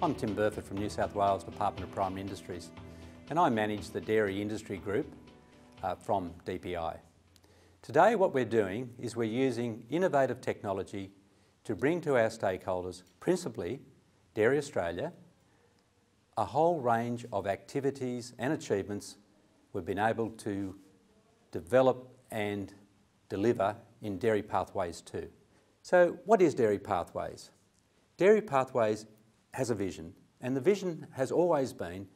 I'm Tim Burford from New South Wales Department of Primary Industries, and I manage the Dairy Industry Group from DPI. Today what we're doing is we're using innovative technology to bring to our stakeholders, principally Dairy Australia, a whole range of activities and achievements we've been able to develop and deliver in Dairy Pathways 2. So what is Dairy Pathways? Dairy Pathways has a vision, and the vision has always been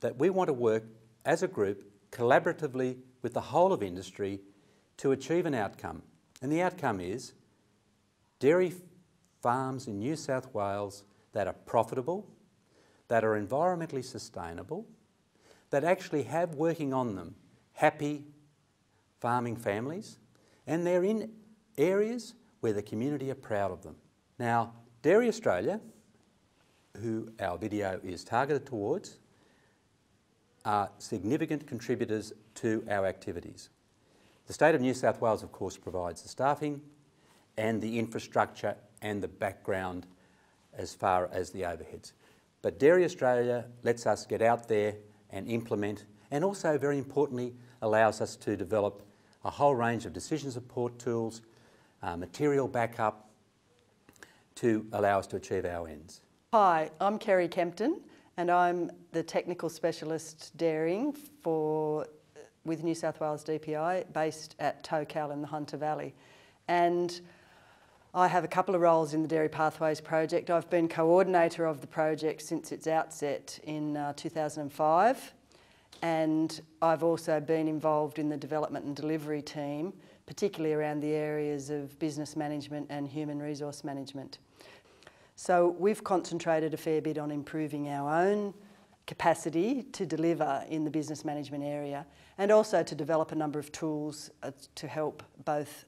that we want to work as a group collaboratively with the whole of industry to achieve an outcome. And the outcome is dairy farms in New South Wales that are profitable, that are environmentally sustainable, that actually have working on them happy farming families, and they're in areas where the community are proud of them. Now, Dairy Australia, who our video is targeted towards, are significant contributors to our activities. The state of New South Wales, of course, provides the staffing and the infrastructure and the background as far as the overheads. But Dairy Australia lets us get out there and implement, and also, very importantly, allows us to develop a whole range of decision support tools, material backup, to allow us to achieve our ends. Hi, I'm Kerry Kempton, and I'm the Technical Specialist Dairying with New South Wales DPI, based at Tocal in the Hunter Valley. And I have a couple of roles in the Dairy Pathways project. I've been coordinator of the project since its outset in 2005, and I've also been involved in the development and delivery team, particularly around the areas of business management and human resource management. So we've concentrated a fair bit on improving our own capacity to deliver in the business management area, and also to develop a number of tools to help both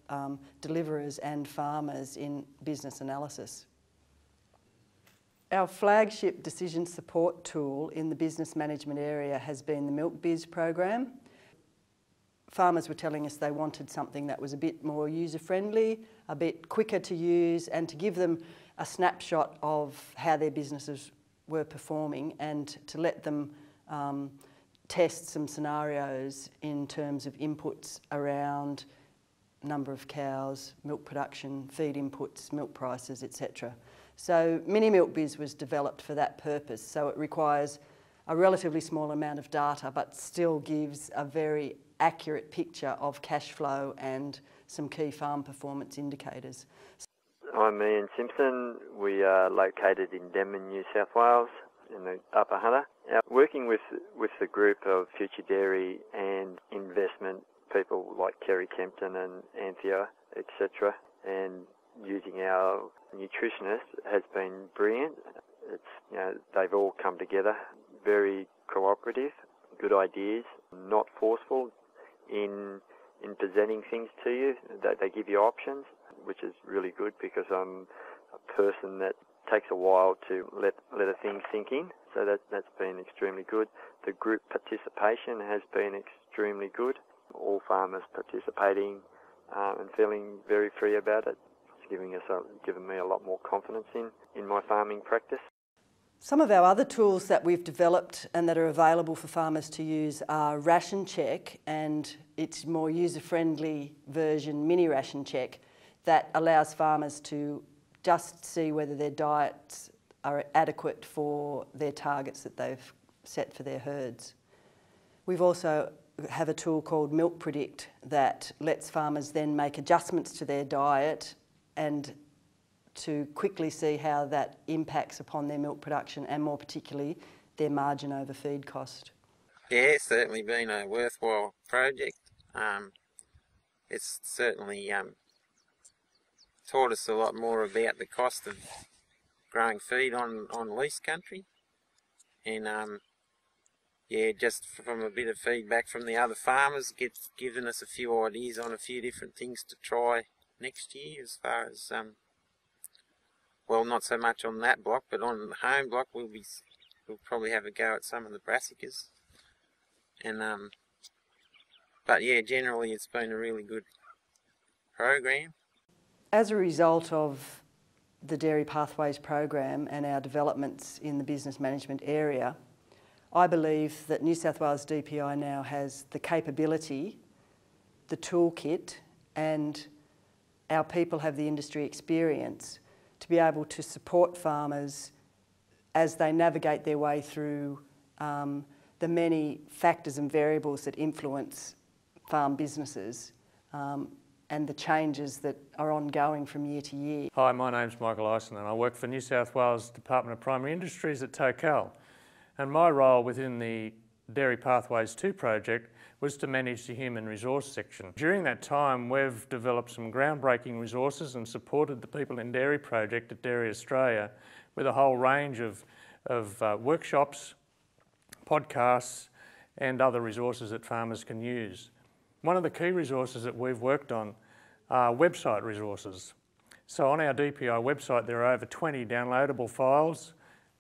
deliverers and farmers in business analysis. Our flagship decision support tool in the business management area has been the MilkBiz program. Farmers were telling us they wanted something that was a bit more user-friendly, a bit quicker to use, and to give them a snapshot of how their businesses were performing, and to let them test some scenarios in terms of inputs around number of cows, milk production, feed inputs, milk prices, etc. So Mini MilkBiz was developed for that purpose, so it requires a relatively small amount of data but still gives a very accurate picture of cash flow and some key farm performance indicators. I'm Ian Simpson. We are located in Denman, New South Wales, in the Upper Hunter. Working with the group of Future Dairy and investment people like Kerry Kempton and Anthea, etc., and using our nutritionists has been brilliant. It's, you know, they've all come together, very cooperative, good ideas, not forceful in presenting things to you. They give you options, which is really good, because I'm a person that takes a while to let a thing sink in. So that's been extremely good. The group participation has been extremely good. All farmers participating and feeling very free about it. It's giving me a lot more confidence in my farming practice. Some of our other tools that we've developed and that are available for farmers to use are Ration Check and its more user-friendly version, Mini Ration Check, that allows farmers to just see whether their diets are adequate for their targets that they've set for their herds. We've also have a tool called Milk Predict that lets farmers then make adjustments to their diet and to quickly see how that impacts upon their milk production, and more particularly their margin over feed cost. Yeah, it's certainly been a worthwhile project. It's certainly taught us a lot more about the cost of growing feed on lease country, and yeah, just from a bit of feedback from the other farmers, given us a few ideas on a few different things to try next year, as far as well, not so much on that block, but on the home block we'll probably have a go at some of the brassicas, and but yeah, generally it's been a really good program. As a result of the Dairy Pathways program and our developments in the business management area, I believe that New South Wales DPI now has the capability, the toolkit, and our people have the industry experience to be able to support farmers as they navigate their way through the many factors and variables that influence farm businesses and the changes that are ongoing from year to year. Hi, my name's Michael Eisen and I work for New South Wales Department of Primary Industries at Tocal. And my role within the Dairy Pathways 2 project was to manage the human resource section. During that time, we've developed some groundbreaking resources and supported the People in Dairy project at Dairy Australia with a whole range of workshops, podcasts and other resources that farmers can use. One of the key resources that we've worked on are website resources. So on our DPI website there are over 20 downloadable files,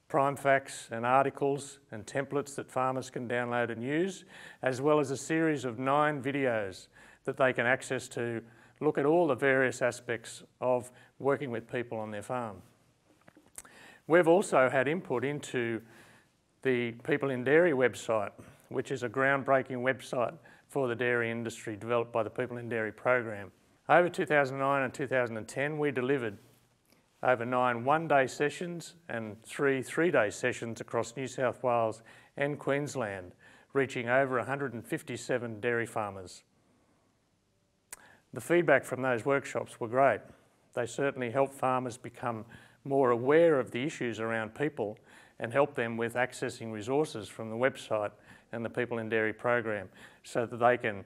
prime facts and articles and templates that farmers can download and use, as well as a series of 9 videos that they can access to look at all the various aspects of working with people on their farm. We've also had input into the People in Dairy website, which is a groundbreaking website for the dairy industry developed by the People in Dairy program. Over 2009 and 2010, we delivered over 9 one-day sessions and 3 three-day sessions across New South Wales and Queensland, reaching over 157 dairy farmers. The feedback from those workshops were great. They certainly helped farmers become more aware of the issues around people and help them with accessing resources from the website and the People in Dairy program so that they can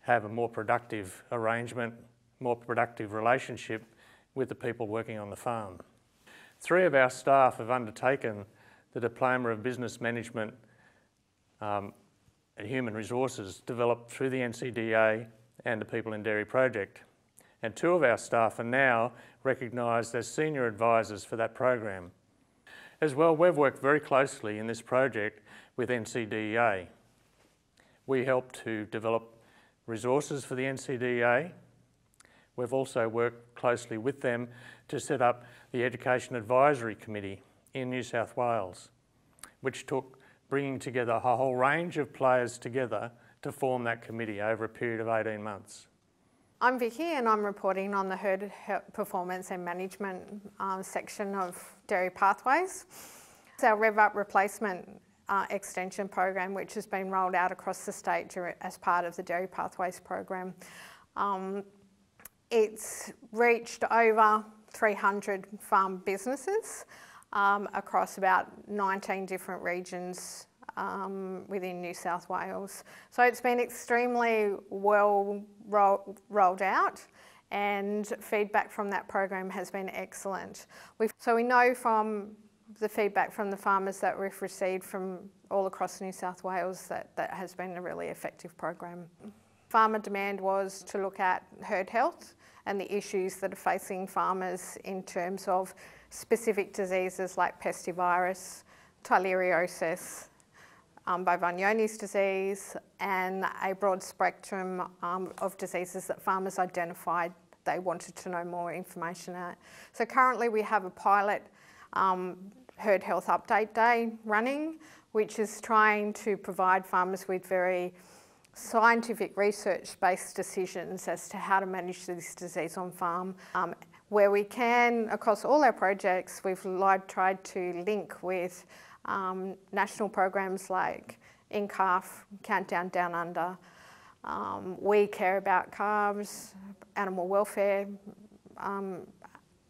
have a more productive arrangement, more productive relationship with the people working on the farm. 3 of our staff have undertaken the Diploma of Business Management and Human Resources developed through the NCDEA and the People in Dairy project. And 2 of our staff are now recognised as senior advisors for that program. As well, we've worked very closely in this project with NCDEA. We helped to develop resources for the NCDEA. We've also worked closely with them to set up the Education Advisory Committee in New South Wales, which took bringing together a whole range of players together to form that committee over a period of 18 months. I'm Vicki and I'm reporting on the herd performance and management section of Dairy Pathways. It's our Rev Up replacement extension program, which has been rolled out across the state as part of the Dairy Pathways program. It's reached over 300 farm businesses across about 19 different regions within New South Wales. So it's been extremely well rolled out and feedback from that program has been excellent. So we know from the feedback from the farmers that we've received from all across New South Wales that that has been a really effective program. Farmer demand was to look at herd health and the issues that are facing farmers in terms of specific diseases like pestivirus, taleriosis, Bavagnoni's disease and a broad spectrum of diseases that farmers identified they wanted to know more information at. So currently we have a pilot herd health update day running, which is trying to provide farmers with very scientific research-based decisions as to how to manage this disease on farm. Where we can, across all our projects, we've tried to link with national programs like In Calf, Countdown Down Under, We Care About Calves, animal welfare,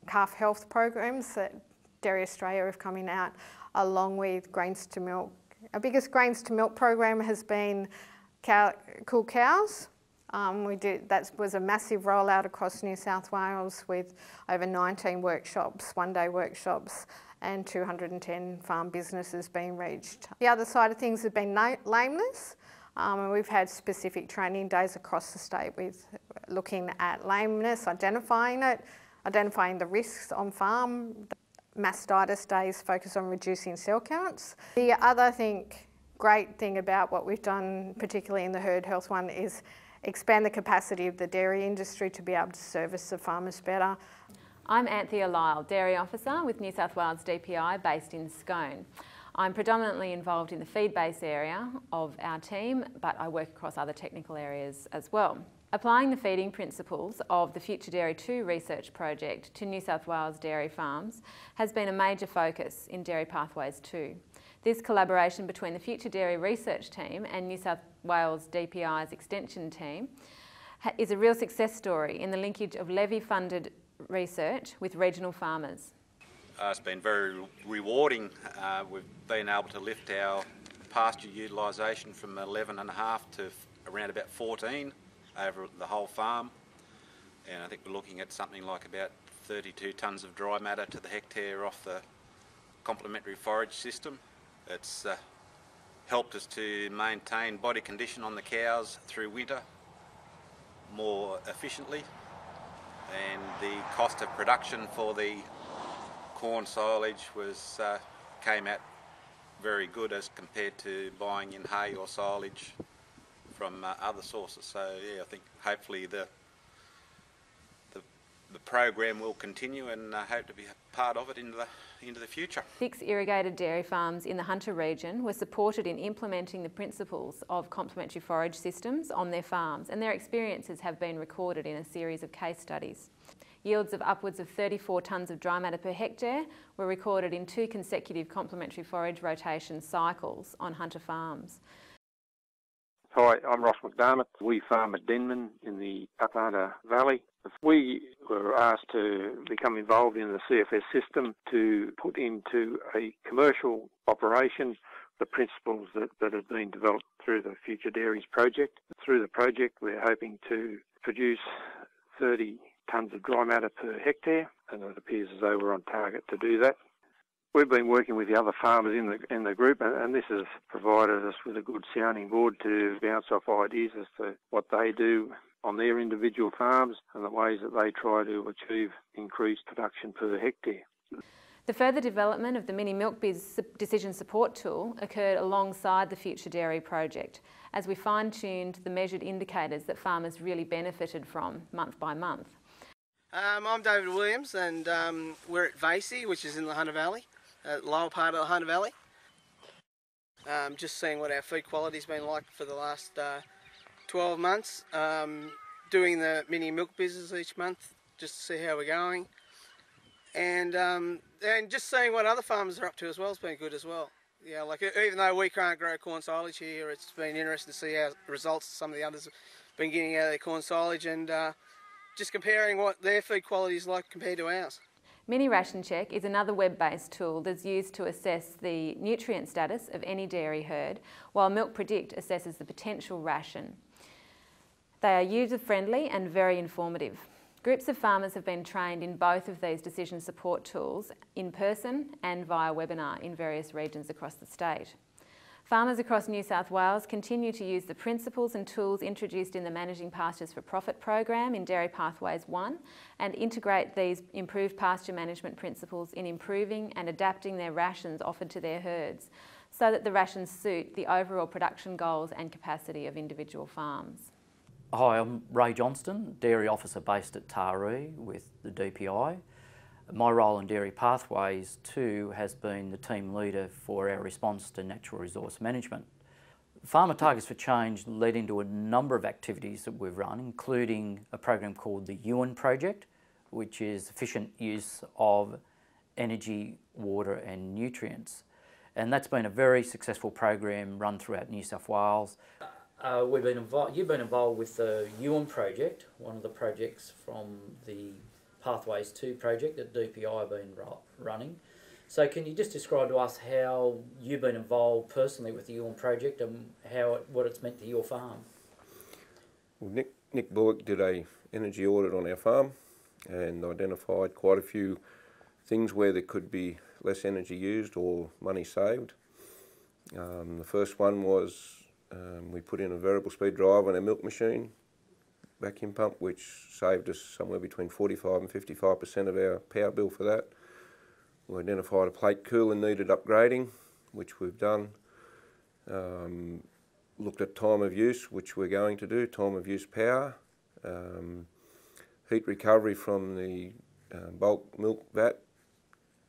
calf health programs that Dairy Australia have coming out, along with Grains to Milk. Our biggest Grains to Milk program has been Cow Cool Cows. That was a massive rollout across New South Wales with over 19 workshops, one-day workshops, and 210 farm businesses being reached. The other side of things have been lameness, and we've had specific training days across the state with looking at lameness, identifying it, identifying the risks on farm. Mastitis days focus on reducing cell counts. The other great thing about what we've done, particularly in the herd health one, is expand the capacity of the dairy industry to be able to service the farmers better. I'm Anthea Lyle, Dairy Officer with New South Wales DPI based in Scone. I'm predominantly involved in the feed-based area of our team, but I work across other technical areas as well. Applying the feeding principles of the Future Dairy 2 research project to New South Wales dairy farms has been a major focus in Dairy Pathways 2. This collaboration between the Future Dairy research team and New South Wales DPI's extension team is a real success story in the linkage of levy-funded research with regional farmers. It's been very rewarding. We've been able to lift our pasture utilisation from 11.5 to around about 14. Over the whole farm, and I think we're looking at something like about 32 tonnes of dry matter to the hectare off the complementary forage system. It's helped us to maintain body condition on the cows through winter more efficiently, and the cost of production for the corn silage was came out very good as compared to buying in hay or silage from other sources. So yeah, I think hopefully the program will continue, and I hope to be a part of it into the future. 6 irrigated dairy farms in the Hunter region were supported in implementing the principles of complementary forage systems on their farms, and their experiences have been recorded in a series of case studies. Yields of upwards of 34 tonnes of dry matter per hectare were recorded in 2 consecutive complementary forage rotation cycles on Hunter farms. Hi, I'm Ross McDermott. We farm at Denman in the Hunter Valley. We were asked to become involved in the CFS system to put into a commercial operation the principles that have been developed through the Future Dairies project. Through the project, we're hoping to produce 30 tonnes of dry matter per hectare, and it appears as though we're on target to do that. We've been working with the other farmers in the group, and this has provided us with a good sounding board to bounce off ideas as to what they do on their individual farms and the ways that they try to achieve increased production per hectare. The further development of the mini MilkBiz decision support tool occurred alongside the Future Dairy project as we fine-tuned the measured indicators that farmers really benefited from month by month. I'm David Williams, and we're at Vasey, which is in the Hunter Valley. The lower part of the Hunter Valley. Just seeing what our feed quality's been like for the last 12 months. Doing the mini milk business each month just to see how we're going, and just seeing what other farmers are up to as well has been good as well. Yeah, like even though we can't grow corn silage here, it's been interesting to see how results some of the others have been getting out of their corn silage, and just comparing what their feed quality is like compared to ours. Mini Ration Check is another web-based tool that's used to assess the nutrient status of any dairy herd, while Milk Predict assesses the potential ration. They are user-friendly and very informative. Groups of farmers have been trained in both of these decision support tools in person and via webinar in various regions across the state. Farmers across New South Wales continue to use the principles and tools introduced in the Managing Pastures for Profit program in Dairy Pathways 1 and integrate these improved pasture management principles in improving and adapting their rations offered to their herds so that the rations suit the overall production goals and capacity of individual farms. Hi, I'm Ray Johnston, Dairy Officer based at Taree with the DPI. My role in Dairy Pathways 2 has been the team leader for our response to natural resource management. Farmer Targets for Change led into a number of activities that we've run, including a program called the Ewan Project, which is efficient use of energy, water and nutrients. And that's been a very successful program run throughout New South Wales. You've been involved with the Ewan Project, one of the projects from the Pathways 2 project that DPI have been running. So can you just describe to us how you've been involved personally with the Ewan Project and how what it's meant to your farm? Well, Nick Bullock did an energy audit on our farm and identified quite a few things where there could be less energy used or money saved. The first one was we put in a variable speed drive on our milk machine vacuum pump, which saved us somewhere between 45 and 55% of our power bill for that. We identified a plate cooler needed upgrading, which we've done. Looked at time of use, which we're going to do, time of use power. Heat recovery from the bulk milk vat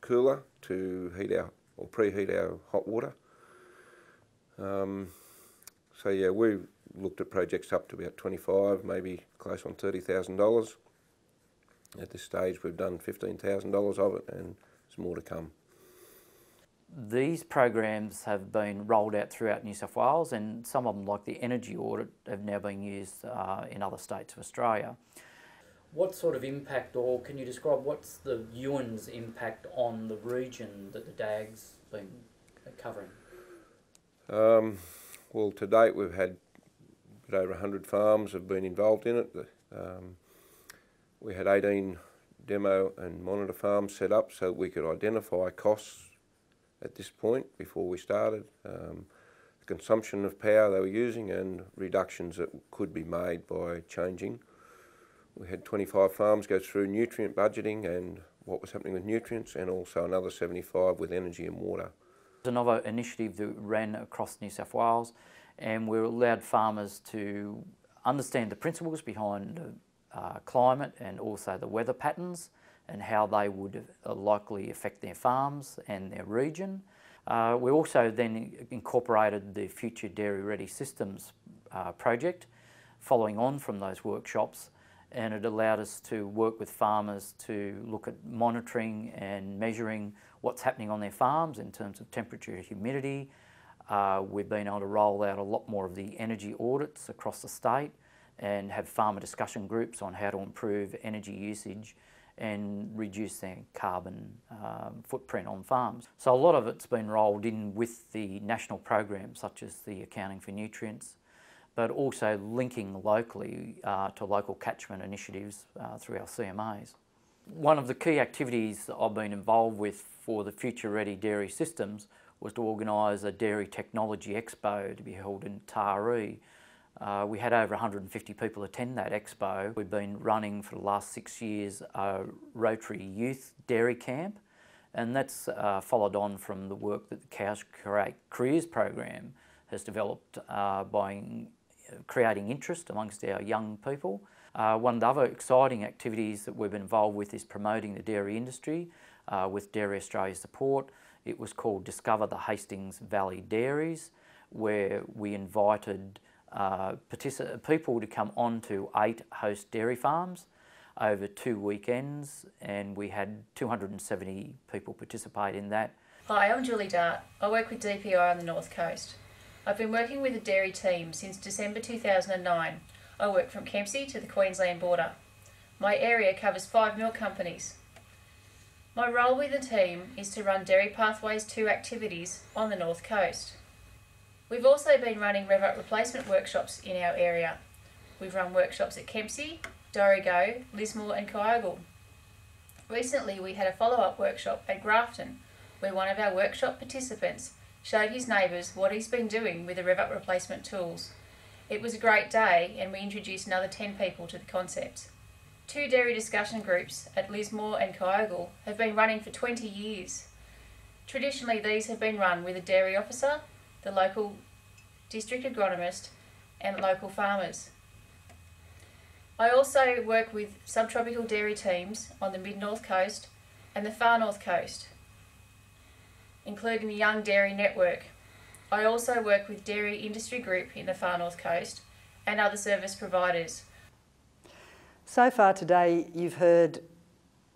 cooler to heat our, or preheat our hot water. So yeah, we've looked at projects up to about $25,000, maybe close on $30,000. At this stage we've done $15,000 of it, and there's more to come. These programs have been rolled out throughout New South Wales, and some of them, like the energy audit, have now been used in other states of Australia. What sort of impact, or can you describe what's the Ewan's impact on the region that the DAG's been covering? Well, to date we've had a bit over 100 farms have been involved in it. We had 18 demo and monitor farms set up so we could identify costs at this point before we started, the consumption of power they were using and reductions that could be made by changing. We had 25 farms go through nutrient budgeting and what was happening with nutrients, and also another 75 with energy and water. Another initiative that ran across New South Wales, and we allowed farmers to understand the principles behind climate and also the weather patterns and how they would likely affect their farms and their region. We also then incorporated the Future Dairy Ready Systems project, following on from those workshops, and it allowed us to work with farmers to look at monitoring and measuring what's happening on their farms in terms of temperature and humidity. We've been able to roll out a lot more of the energy audits across the state and have farmer discussion groups on how to improve energy usage and reduce their carbon footprint on farms. So a lot of it's been rolled in with the national programs, such as the Accounting for Nutrients, but also linking locally to local catchment initiatives through our CMAs. One of the key activities that I've been involved with for the Future Ready Dairy Systems was to organise a Dairy Technology Expo to be held in Taree. We had over 150 people attend that expo. We've been running for the last 6 years a Rotary Youth Dairy Camp, and that's followed on from the work that the Cows Create Careers program has developed by creating interest amongst our young people. One of the other exciting activities that we've been involved with is promoting the dairy industry with Dairy Australia support. It was called Discover the Hastings Valley Dairies, where we invited people to come on to 8 host dairy farms over 2 weekends, and we had 270 people participate in that. Hi, I'm Julie Dart. I work with DPI on the North Coast. I've been working with the dairy team since December 2009. I work from Kempsey to the Queensland border. My area covers 5 milk companies. My role with the team is to run Dairy Pathways 2 activities on the North Coast. We've also been running Rev-Up replacement workshops in our area. We've run workshops at Kempsey, Dorrigo, Lismore and Kyogle. Recently we had a follow-up workshop at Grafton, where one of our workshop participants showed his neighbours what he's been doing with the Rev-Up replacement tools. It was a great day, and we introduced another 10 people to the concept. 2 dairy discussion groups at Lismore and Kyogle have been running for 20 years. Traditionally these have been run with a dairy officer, the local district agronomist and local farmers. I also work with subtropical dairy teams on the Mid-North Coast and the Far North Coast, including the Young Dairy Network. I also work with Dairy Industry Group in the Far North Coast and other service providers. So far today you've heard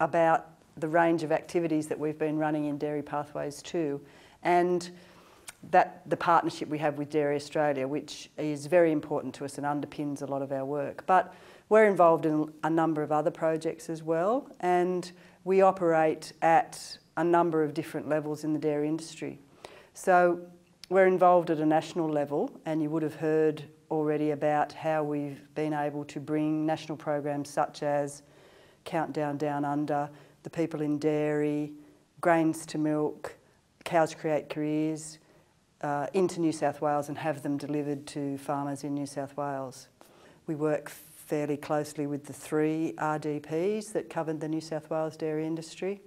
about the range of activities that we've been running in Dairy Pathways 2, and that the partnership we have with Dairy Australia, which is very important to us and underpins a lot of our work. But we're involved in a number of other projects as well, and we operate at a number of different levels in the dairy industry. So we're involved at a national level, and you would have heard already about how we've been able to bring national programs such as Countdown Down Under, the People in Dairy, Grains to Milk, Cows Create Careers, into New South Wales and have them delivered to farmers in New South Wales. We work fairly closely with the 3 RDPs that covered the New South Wales dairy industry.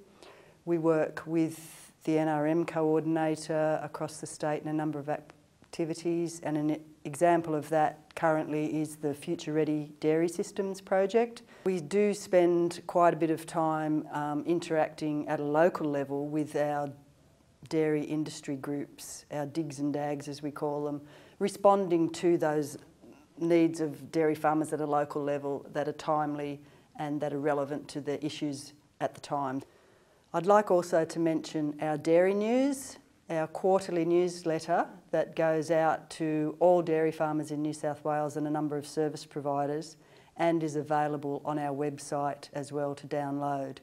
We work with the NRM coordinator across the state in a number of activities, and an example of that currently is the Future Ready Dairy Systems project. We do spend quite a bit of time interacting at a local level with our dairy industry groups, our digs and dags as we call them, responding to those needs of dairy farmers at a local level that are timely and that are relevant to the issues at the time. I'd like also to mention our Dairy News, our quarterly newsletter that goes out to all dairy farmers in New South Wales and a number of service providers and is available on our website as well to download.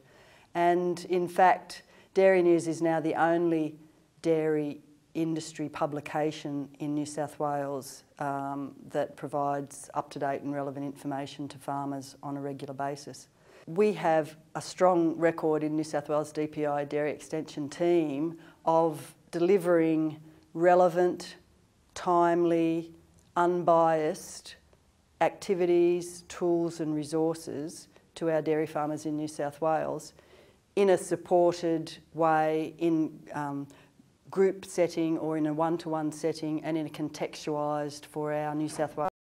And in fact, Dairy News is now the only dairy industry publication in New South Wales that provides up-to-date and relevant information to farmers on a regular basis. We have a strong record in New South Wales DPI Dairy Extension team of delivering relevant, timely, unbiased activities, tools and resources to our dairy farmers in New South Wales in a supported way, in group setting or in a one-to-one setting, and in a contextualised for our New South Wales